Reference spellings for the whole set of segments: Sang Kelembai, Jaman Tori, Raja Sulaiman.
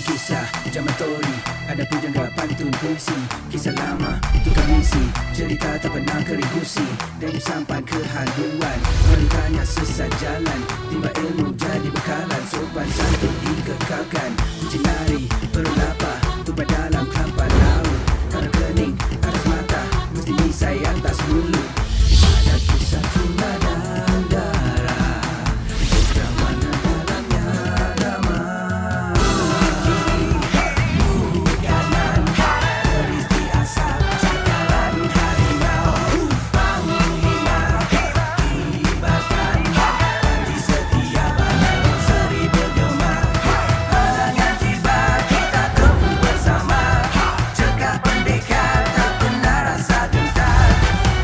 Ini kisah Jaman Tori, ada pujangga pantun puisi, kisah lama tukang misi, cerita tak pernah kering gusi, dan sampan kehaluan. Bertanya sesat jalan, timba ilmu jadi bekalan, sopan santun dikekalkan, kucing lari perlu lapar, tumpah dalam kelapa laut, karena kening atas mata, mesti misai atas bulu. Ada kisah tuna dan darah, kita mana dalamnya lama. Bukanan teristi asap cakaran harimau, panglima kibarkan panji setiap alam, seri bergema. Halangnya tiba, kita tempuh bersama, cekak pendekar tak pernah rasa gentar.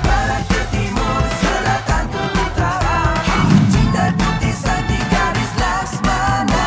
Barat ke timur, selatan ke utara, cinta putih sandi garis laksmana.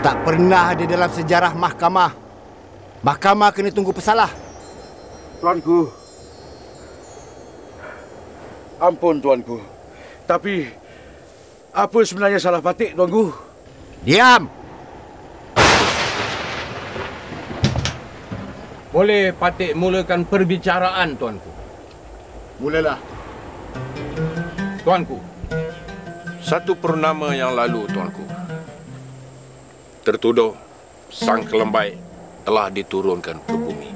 Tak pernah ada dalam sejarah mahkamah. Mahkamah kena tunggu pesalah. Tuanku. Ampun tuanku. Tapi apa sebenarnya salah patik tuanku? Diam. Boleh patik mulakan perbicaraan tuanku? Mulalah. Tuanku. 1 purnama yang lalu tuanku, tertuduh Sang Kelembai telah diturunkan ke bumi.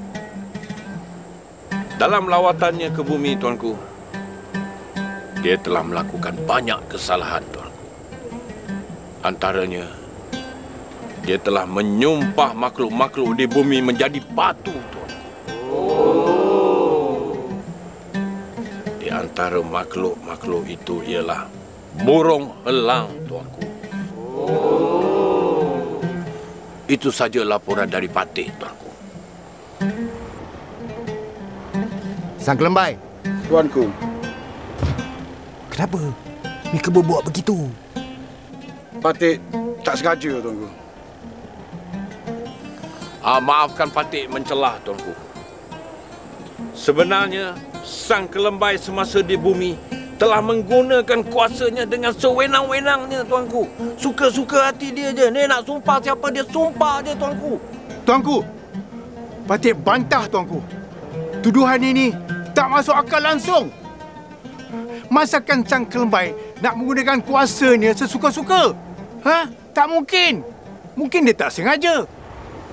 Dalam lawatannya ke bumi, tuanku, dia telah melakukan banyak kesalahan, tuanku. Antaranya, dia telah menyumpah makhluk-makhluk di bumi menjadi batu, tuanku. Di antara makhluk-makhluk itu ialah burung elang, tuanku. Itu saja laporan dari patik, tuanku. Sang Kelembai. Tuanku. Kenapa mereka berbuat begitu? Patik tak sengaja, tuanku. Maafkan patik mencelah, tuanku. Sebenarnya, Sang Kelembai semasa di bumi telah menggunakan kuasanya dengan sewenang-wenangnya, tuanku. Suka-suka hati dia je. Dia nak sumpah siapa dia, sumpah dia, tuanku. Tuanku, patik bantah, tuanku. Tuduhan ini tak masuk akal langsung. Masakan Sang Kelembai nak menggunakan kuasanya sesuka-suka? Ha? Tak mungkin. Mungkin dia tak sengaja.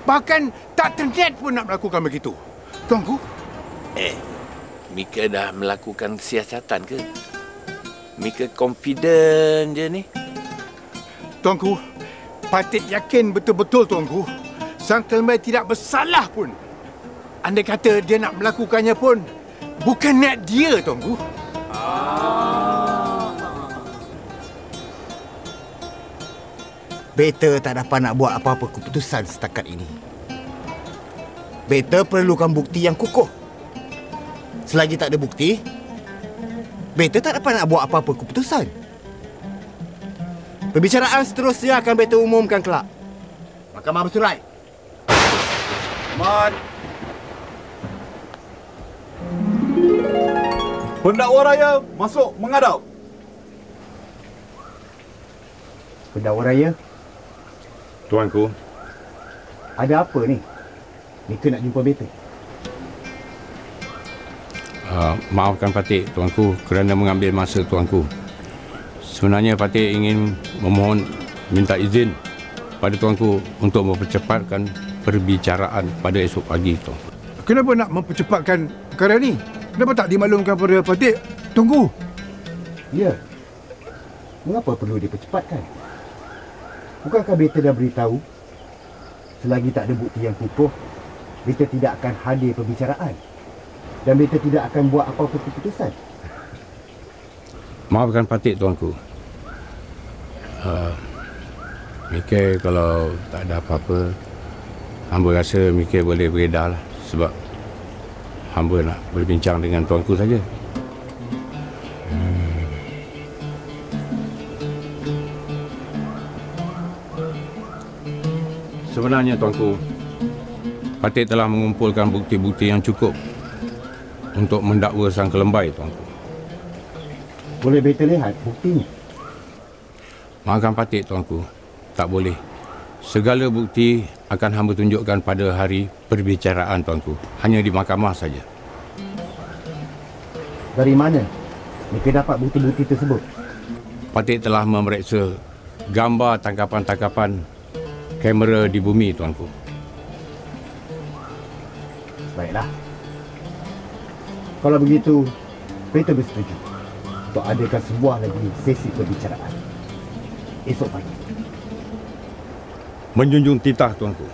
Bahkan tak terniat pun nak melakukan begitu. Tuanku? Mika dah melakukan siasatan ke? Mika confident je ni. Tuanku, patik yakin betul-betul tuanku, Sang Kelembai tidak bersalah pun. Andai kata dia nak melakukannya pun, bukan niat dia tuanku. Beta tak dapat nak buat apa-apa keputusan setakat ini. Beta perlukan bukti yang kukuh. Selagi tak ada bukti, Beta tak dapat nak buat apa-apa keputusan. Perbicaraan seterusnya akan Beta umumkan kelak. Mahkamah bersurai. Aman. Pendakwa raya masuk mengadap. Pendakwa raya? Tuanku. Ada apa ni? Mereka nak jumpa Beta. Maafkan patik, tuanku, kerana mengambil masa tuanku. Sebenarnya patik ingin memohon minta izin pada tuanku untuk mempercepatkan perbicaraan pada esok pagi, tuanku. Kenapa nak mempercepatkan perkara ni? Kenapa tak dimaklumkan pada patik, tuanku? Ya. Mengapa perlu dipercepatkan? Bukankah beta dah beritahu, selagi tak ada bukti yang kukuh, beta tidak akan hadir perbicaraan dan beta tidak akan buat apa-apa keputusan. Maafkan patik, tuanku. Mikir kalau tak ada apa-apa, hamba rasa mikir boleh beredar lah, sebab hamba nak berbincang dengan tuanku saja. Sebenarnya tuanku, patik telah mengumpulkan bukti-bukti yang cukup untuk mendakwa Sang Kelembai, tuanku. Boleh beta lihat buktinya? Maafkan patik, tuanku. Tak boleh. Segala bukti akan hamba tunjukkan pada hari perbicaraan, tuanku. Hanya di mahkamah saja. Dari mana mereka dapat bukti-bukti tersebut? Patik telah memeriksa gambar tangkapan-tangkapan kamera di bumi, tuanku. Baiklah. Kalau begitu, beta bersetuju untuk adakan sebuah lagi sesi perbicaraan esok pagi. Menjunjung titah, tuanku.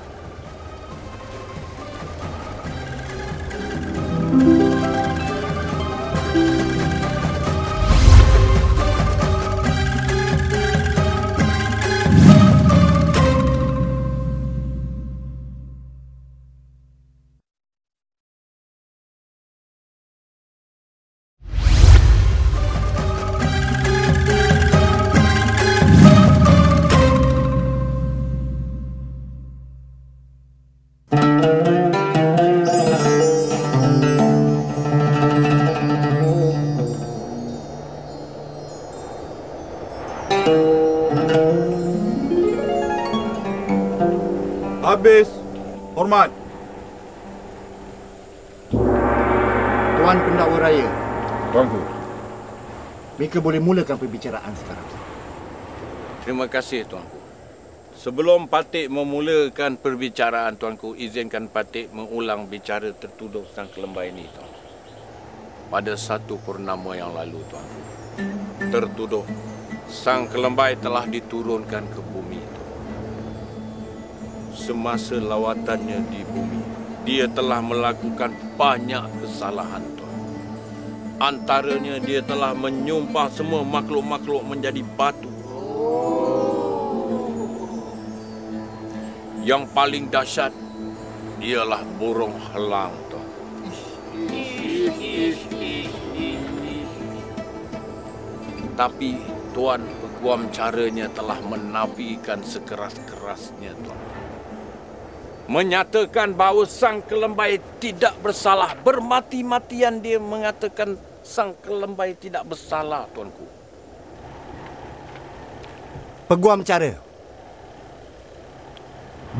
Habis, hormat. Tuan Pendakwa Raya. Tuanku. Mereka boleh mulakan perbicaraan sekarang. Terima kasih, tuanku. Sebelum patik memulakan perbicaraan, tuanku, izinkan patik mengulang bicara tertuduh Sang Kelembai ini, tuan. Pada satu purnama yang lalu, tuanku, tertuduh Sang Kelembai telah diturunkan ke bumi, tuan. Semasa lawatannya di bumi, dia telah melakukan banyak kesalahan, tuan. Antaranya, dia telah menyumpah semua makhluk-makhluk menjadi batu. Yang paling dahsyat, dialah burung helang, tuan. Tapi tuan peguam caranya telah menafikan sekeras-kerasnya, tuan. Menyatakan bahawa Sang Kelembai tidak bersalah. Bermati-matian dia mengatakan Sang Kelembai tidak bersalah, tuanku. Peguam cara,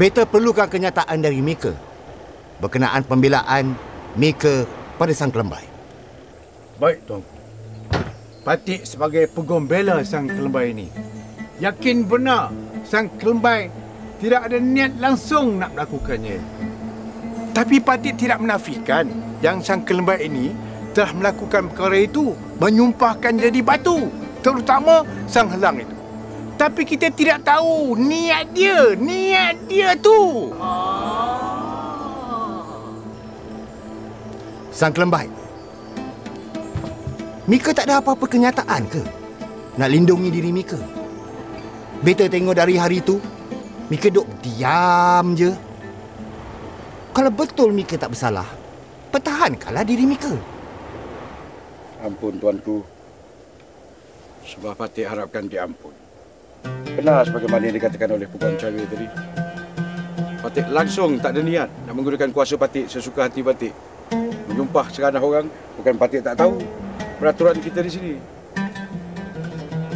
beta perlukan kenyataan dari Mika berkenaan pembelaan Mika pada Sang Kelembai. Baik, tuanku. Patik sebagai peguam bela Sang Kelembai ini yakin benar Sang Kelembai tidak ada niat langsung nak melakukannya. Tapi patik tidak menafikan yang Sang Kelembai ini telah melakukan perkara itu, menyumpahkan jadi batu, terutama sang helang itu. Tapi kita tidak tahu niat dia tu. Sang Kelembai, Mika tak ada apa-apa kenyataan ke nak lindungi diri Mika? Beta tengok dari hari itu, Mika duduk diam je. Kalau betul Mika tak bersalah, pertahankanlah diri Mika. Ampun, tuanku. Sebab patik harapkan diampun. Benar sebagaimana yang dikatakan oleh peguam cara tadi. Patik langsung tak ada niat nak menggunakan kuasa patik sesuka hati patik. Menyumpah seranah orang, bukan patik tak tahu peraturan kita di sini.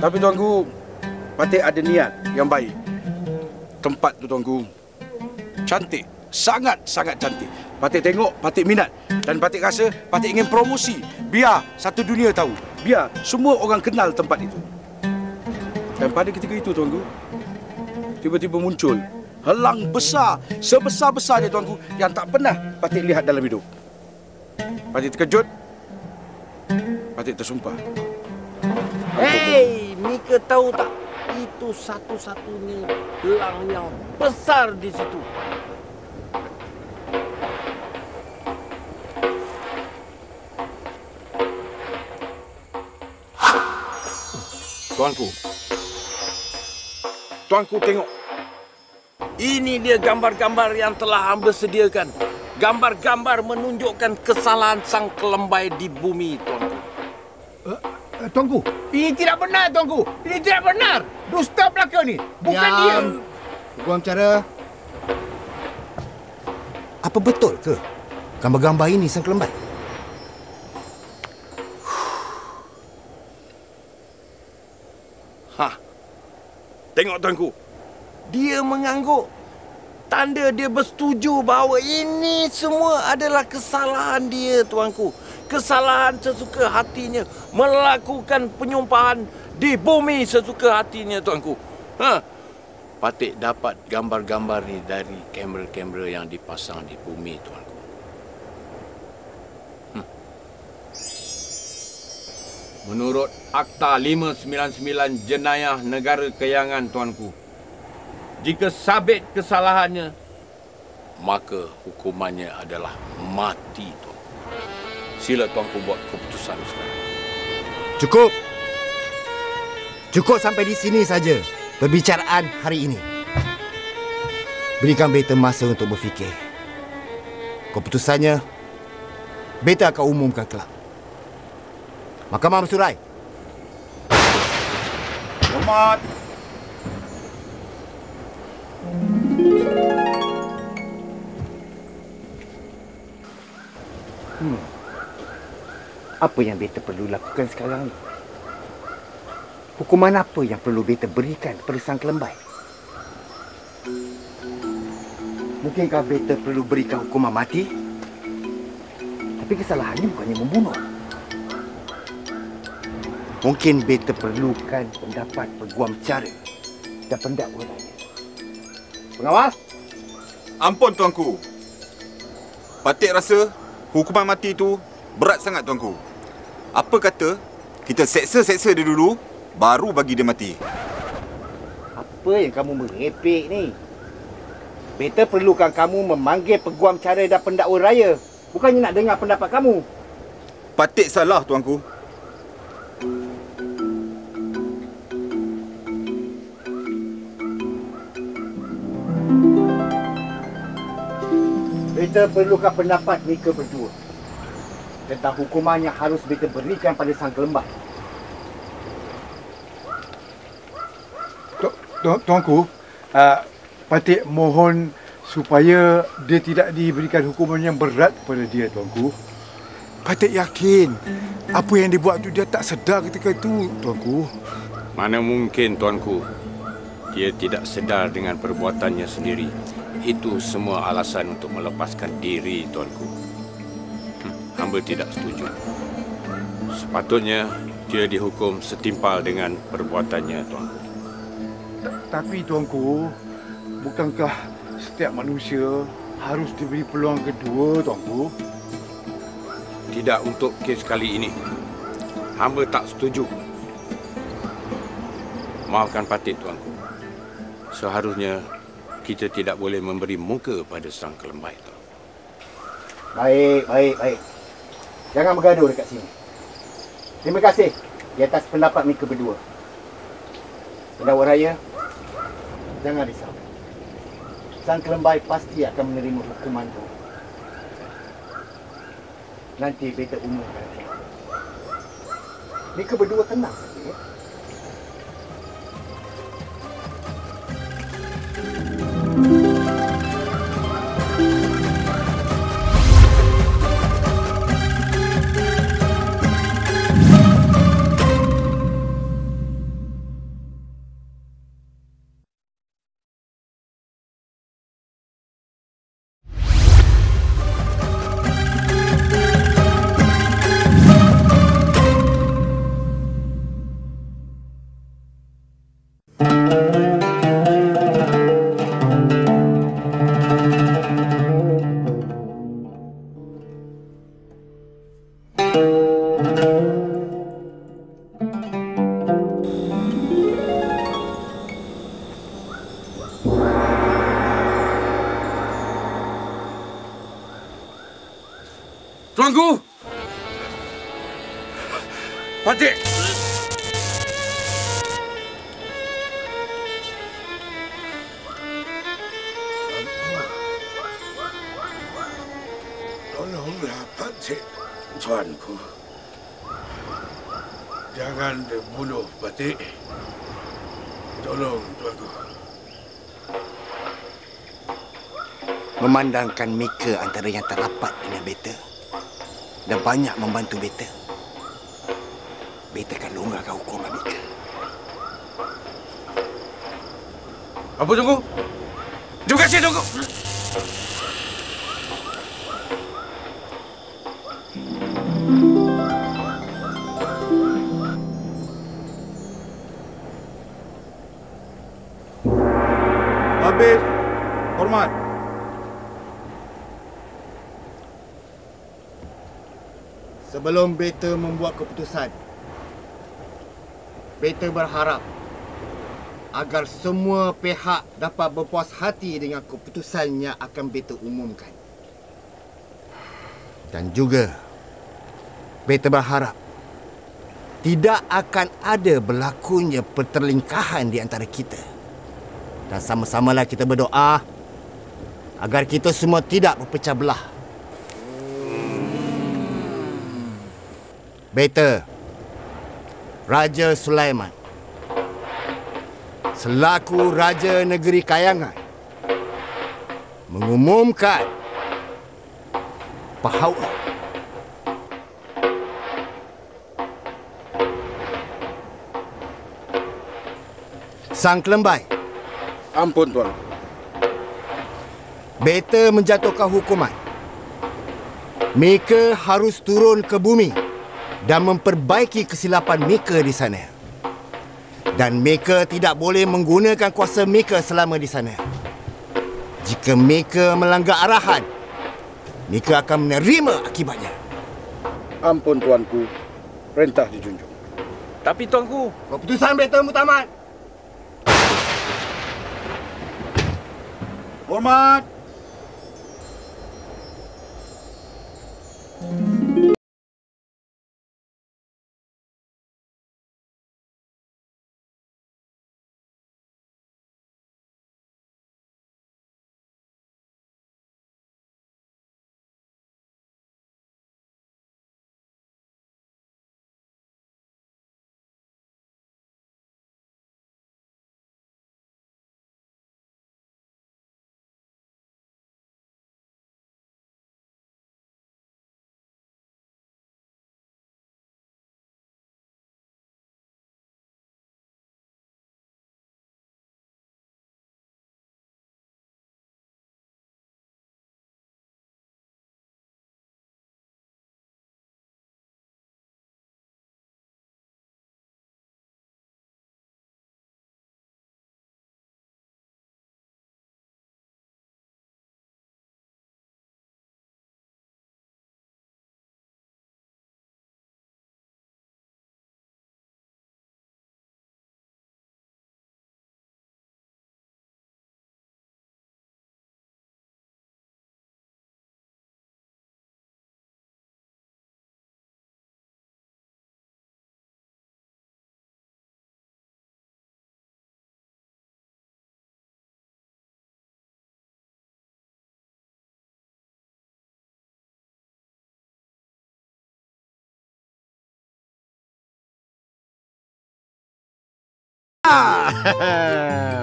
Tapi tuanku, patik ada niat yang baik. Tempat tu, tuanku, cantik. Sangat-sangat cantik. Patik tengok, patik minat. Dan patik rasa, patik ingin promosi. Biar satu dunia tahu. Biar semua orang kenal tempat itu. Dan pada ketika itu, tuanku, tiba-tiba muncul helang besar, sebesar-besarnya, tuanku, yang tak pernah patik lihat dalam hidup. Patik terkejut. Patik tersumpah. Hei, Mika tahu tak, itu satu-satunya belang yang besar di situ. Tuanku tengok. Ini dia gambar-gambar yang telah hamba sediakan. Gambar-gambar menunjukkan kesalahan Sang Kelembai di bumi, tuanku. Tuanku, ini tidak benar, tuanku. Ini tidak benar. Dusta belaka ni. Bukan dia. Tuan cara. Apa betul ke gambar-gambar ini Sang Kelembai? Tengok tuanku. Dia mengangguk. Tanda dia bersetuju bahawa ini semua adalah kesalahan dia, tuanku. Kesalahan sesuka hatinya melakukan penyumpahan di bumi sesuka hatinya, tuanku. Patik dapat gambar-gambar ni dari kamera-kamera yang dipasang di bumi, tuanku. Menurut Akta 599 Jenayah Negara Keyangan, tuanku, jika sabit kesalahannya, maka hukumannya adalah mati, tuanku. Sila tuanku buat keputusan sekarang. Cukup. Cukup sampai di sini saja perbicaraan hari ini. Berikan beta masa untuk berfikir. Keputusannya, beta akan umumkan kelak. Mahkamah bersurai. Hormat. Apa yang beta perlu lakukan sekarang ni? Hukuman apa yang perlu beta berikan kepada Sang Kelembai? Mungkinkah beta perlu berikan hukuman mati? Tapi kesalahannya bukannya membunuh. Mungkin beta perlukan pendapat peguam cara dan pendakwa lain. Pengawas! Ampun, tuanku. Patik rasa hukuman mati itu berat sangat, tuanku. Apa kata kita seksa-seksa dia dulu, baru bagi dia mati. Apa yang kamu merepek ni? Beta perlukan kamu memanggil peguam cara dan pendakwa raya. Bukannya nak dengar pendapat kamu. Patik salah, tuanku. Beta perlukan pendapat mereka berdua tentang hukuman yang harus beta berikan pada Sang Kelembai. Tuanku, Patik mohon supaya dia tidak diberikan hukuman yang berat kepada dia, tuanku. Patik yakin apa yang dibuat itu dia tak sedar ketika itu, tuanku. Mana mungkin, tuanku. Dia tidak sedar dengan perbuatannya sendiri. Itu semua alasan untuk melepaskan diri, tuanku. Hamba tidak setuju. Sepatutnya dia dihukum setimpal dengan perbuatannya, tuanku. Tapi tuanku, bukankah setiap manusia harus diberi peluang kedua, tuanku? Tidak untuk kes kali ini. Hamba tak setuju. Maafkan Patik, tuanku. Seharusnya kita tidak boleh memberi muka pada Sang Kelembai. Baik. Jangan bergaduh dekat sini. Terima kasih di atas pendapat mereka berdua. Pendakwa raya, jangan risau. Sang Kelembai pasti akan menerima hukuman itu. Nanti beta umumkan. Mereka berdua tenang saja, ya? Tuanku! Patik! Tolonglah, Patik. Tuanku. Jangan dibunuh, Patik. Tolong, Tuanku. Memandangkan mereka antara yang terrapat dengan beta. Dan banyak membantu beta. Beta akan longgarkan hukuman mereka. Apa tunggu? Terima kasih tunggu. Habis. Hormat. Sebelum beta membuat keputusan, beta berharap agar semua pihak dapat berpuas hati dengan keputusannya akan beta umumkan. Dan juga, beta berharap tidak akan ada berlakunya pertelingkahan di antara kita. Dan sama-samalah kita berdoa agar kita semua tidak berpecah belah. Beta, Raja Sulaiman, selaku Raja Negeri Kayangan, mengumumkan bahawa Sang Kelembai. Ampun, Tuan. Beta menjatuhkan hukuman. Mereka harus turun ke bumi dan memperbaiki kesilapan mereka di sana. Dan mereka tidak boleh menggunakan kuasa mereka selama di sana. Jika mereka melanggar arahan, mereka akan menerima akibatnya. Ampun, Tuanku. Perintah dijunjung. Tapi, Tuanku, keputusan beta muktamad. Hormat.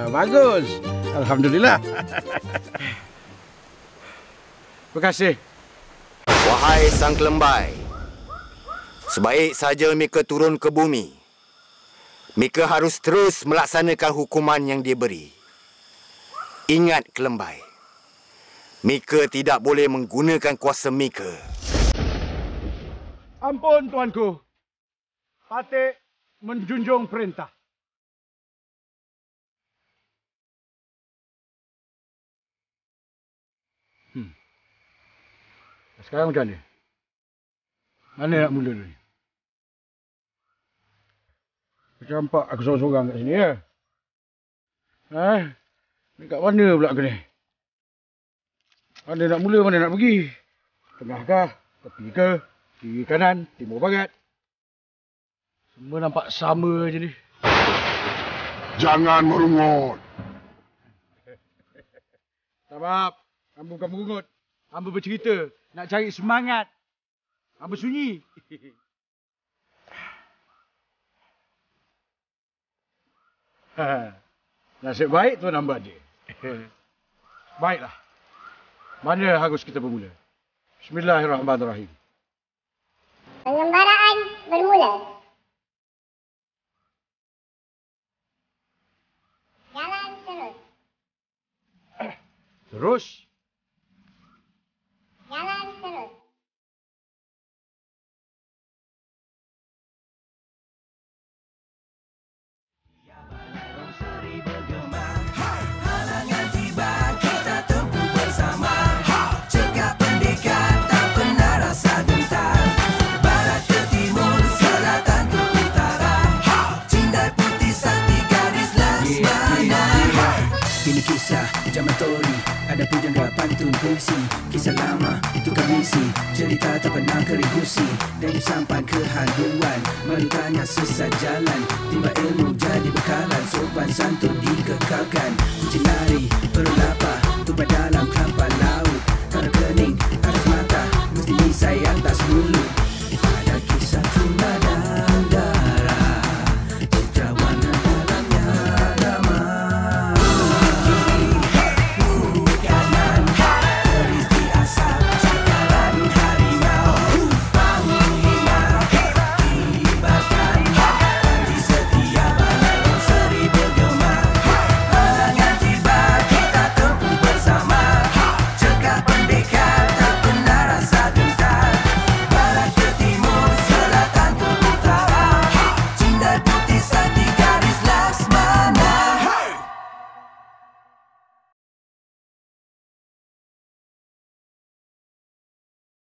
Bagus. Alhamdulillah. Terima kasih. Wahai Sang Kelembai, sebaik saja mereka turun ke bumi. Mereka harus terus melaksanakan hukuman yang diberi. Ingat, Kelembai, mereka tidak boleh menggunakan kuasa mereka. Ampun, Tuanku. Patik menjunjung perintah. Sekarang macam ni. Mana nak mula ni? Macam nampak aku sorang-sorang kat sini, ya? Ni kat mana pula aku ni? Mana nak mula, mana nak pergi? Tengah kah? Ke Ketiga, kiri kanan, timur barat. Semua nampak sama je ni. Jangan merungut. Tak maaf, hamba bukan merungut. Hamba bercerita, nak cari semangat. Hamba sunyi. Nasib baik Tuan Hamba ada. Baiklah. Mana harus kita bermula? Bismillahirrahmanirrahim. Pengembaraan bermula. Jalan terus. Terus? Jalan terus. Ini kisah di Jaman Tori, ada pujangga pantun puisi. Kisah lama itu kami isi, cerita tak pernah kerikusi. Dari sampan kehaluan, merutanya sesat jalan. Timba ilmu jadi bekalan, sopan santun dikekalkan. Kucing lari, perlu lapar, tumpah dalam.